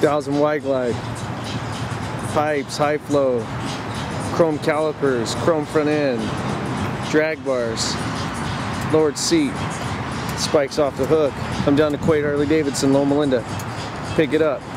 2000 wide glide, pipes, high flow, chrome calipers, chrome front end, drag bars, lowered seat, spikes off the hook. Come down to Quaid Harley-Davidson, Loma Linda. Pick it up.